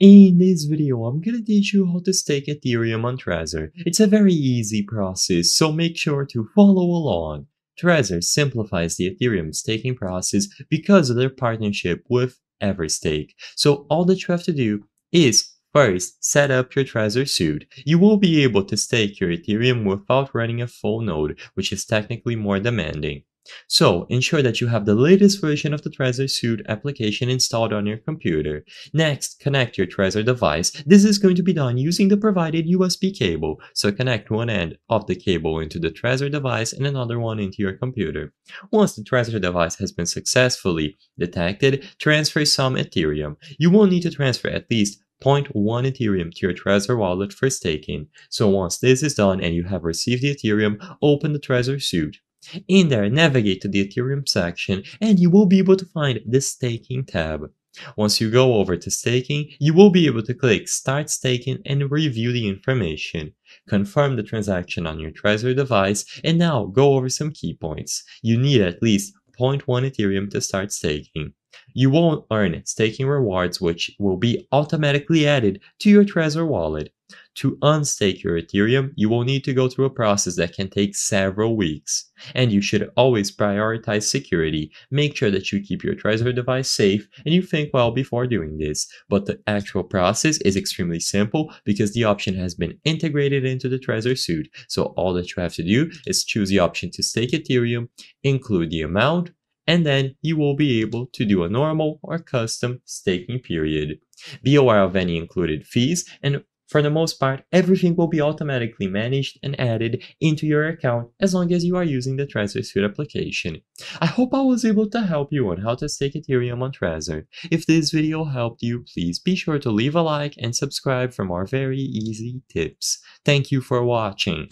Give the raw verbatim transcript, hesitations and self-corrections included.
In this video, I'm gonna teach you how to stake Ethereum on Trezor. It's a very easy process, so make sure to follow along. Trezor simplifies the Ethereum staking process because of their partnership with Everstake. So all that you have to do is first, set up your Trezor Suite. You will be able to stake your Ethereum without running a full node, which is technically more demanding. So, ensure that you have the latest version of the Trezor Suite application installed on your computer. Next, connect your Trezor device. This is going to be done using the provided U S B cable. So, connect one end of the cable into the Trezor device and another one into your computer. Once the Trezor device has been successfully detected, transfer some Ethereum. You will need to transfer at least zero point one Ethereum to your Trezor wallet for staking. So, once this is done and you have received the Ethereum, open the Trezor Suite. In there, navigate to the Ethereum section and you will be able to find the Staking tab. Once you go over to Staking, you will be able to click Start Staking and review the information. Confirm the transaction on your Trezor device and now go over some key points. You need at least zero point one Ethereum to start staking. You will earn staking rewards which will be automatically added to your Trezor wallet. To unstake your Ethereum, you will need to go through a process that can take several weeks. And you should always prioritize security. Make sure that you keep your Trezor device safe and you think well before doing this. But the actual process is extremely simple because the option has been integrated into the Trezor Suite. So all that you have to do is choose the option to stake Ethereum, include the amount, and then you will be able to do a normal or custom staking period. Be aware of any included fees, and for the most part, everything will be automatically managed and added into your account as long as you are using the Trezor Suite application. I hope I was able to help you on how to stake Ethereum on Trezor. If this video helped you, please be sure to leave a like and subscribe for more very easy tips. Thank you for watching.